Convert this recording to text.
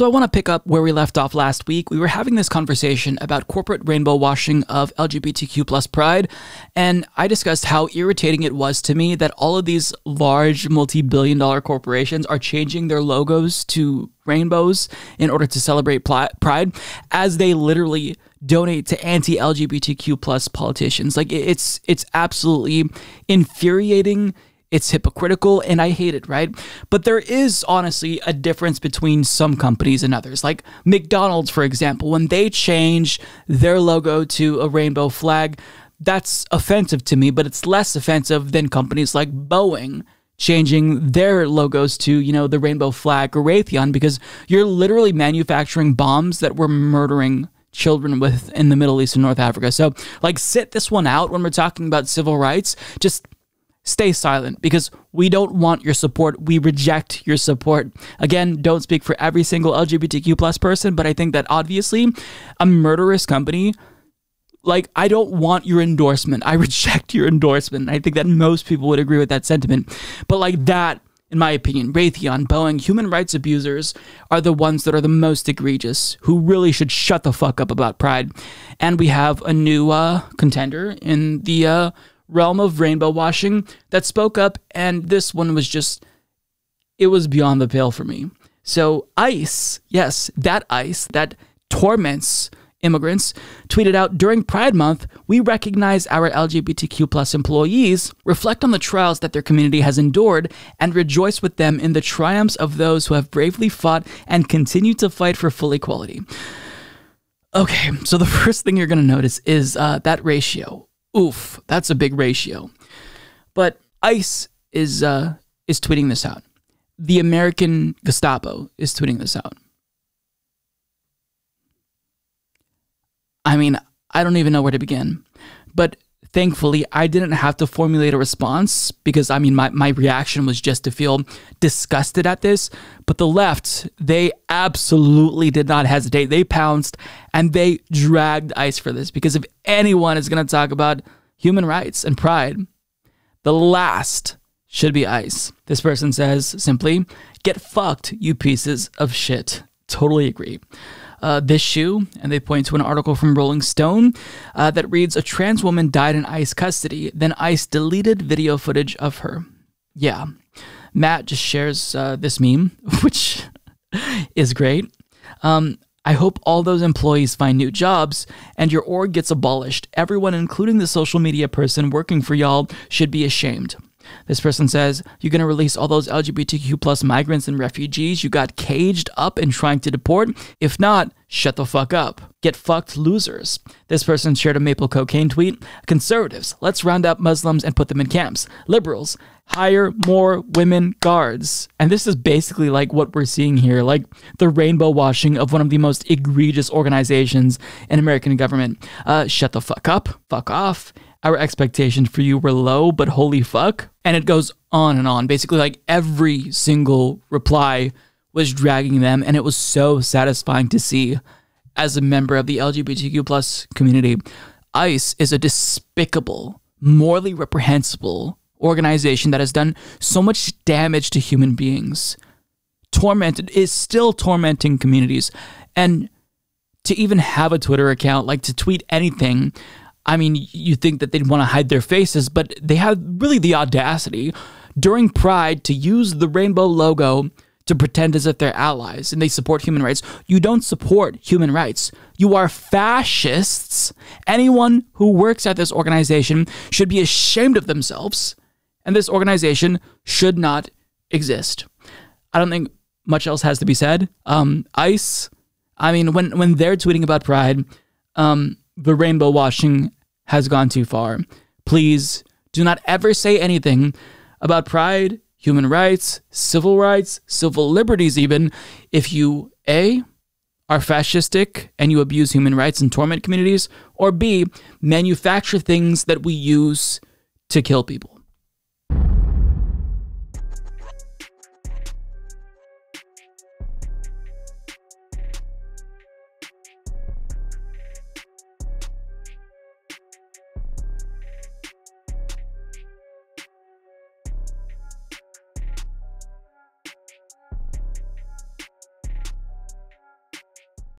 So I want to pick up where we left off last week. We were having this conversation about corporate rainbow washing of LGBTQ+ pride, and I discussed how irritating it was to me that all of these large multi-billion dollar corporations are changing their logos to rainbows in order to celebrate pride as they literally donate to anti-LGBTQ+ politicians. Like, it's absolutely infuriating. It's hypocritical, and I hate it, right? But there is honestly a difference between some companies and others. Like McDonald's, for example, when they change their logo to a rainbow flag, that's offensive to me, but it's less offensive than companies like Boeing changing their logos to, you know, the rainbow flag, or Raytheon, because you're literally manufacturing bombs that were murdering children in the Middle East and North Africa. So, like, sit this one out when we're talking about civil rights. Just stay silent, because we don't want your support. We reject your support. Again, don't speak for every single LGBTQ+ person, but I think that obviously a murderous company, like, I don't want your endorsement. I reject your endorsement. I think that most people would agree with that sentiment. But like that, in my opinion, Raytheon, Boeing, human rights abusers are the ones that are the most egregious, who really should shut the fuck up about pride. And we have a new contender in the realm of rainbow washing that spoke up, and this one was just, it was beyond the pale for me. So ICE, yes, that ICE that torments immigrants, tweeted out, "During Pride Month, we recognize our LGBTQ+ employees, reflect on the trials that their community has endured, and rejoice with them in the triumphs of those who have bravely fought and continue to fight for full equality." Okay, so the first thing you're going to notice is that ratio. Oof, that's a big ratio. But ICE is tweeting this out. The American Gestapo is tweeting this out. I mean, I don't even know where to begin. But thankfully, I didn't have to formulate a response, because, I mean, my reaction was just to feel disgusted at this. But the left, they absolutely did not hesitate. They pounced, and they dragged ICE for this, because if anyone is going to talk about human rights and pride, the last should be ICE. This person says simply, "Get fucked, you pieces of shit." Totally agree. This shoe, and they point to an article from Rolling Stone that reads, "A trans woman died in ICE custody, then ICE deleted video footage of her." Yeah. Matt just shares this meme, which is great. "I hope all those employees find new jobs and your org gets abolished. Everyone, including the social media person working for y'all, should be ashamed." This person says, "You're going to release all those LGBTQ+ migrants and refugees you got caged up and trying to deport? If not, shut the fuck up. Get fucked, losers." This person shared a Maple Cocaine tweet. "Conservatives, let's round up Muslims and put them in camps. Liberals, hire more women guards." And this is basically like what we're seeing here, like the rainbow washing of one of the most egregious organizations in American government. Shut the fuck up. Fuck off. Our expectations for you were low, but holy fuck. And it goes on and on. Basically, like, every single reply was dragging them, and it was so satisfying to see as a member of the LGBTQ+ community. ICE is a despicable, morally reprehensible organization that has done so much damage to human beings, is still tormenting communities. And to even have a Twitter account, like, to tweet anything, I mean, you think that they'd want to hide their faces, but they have really the audacity during Pride to use the rainbow logo to pretend as if they're allies and they support human rights. You don't support human rights. You are fascists. Anyone who works at this organization should be ashamed of themselves, and this organization should not exist. I don't think much else has to be said. ICE, I mean, when they're tweeting about Pride, the rainbow washing has gone too far. Please do not ever say anything about pride, human rights, civil liberties even, if you A, are fascistic and you abuse human rights and torment communities, or B, manufacture things that we use to kill people.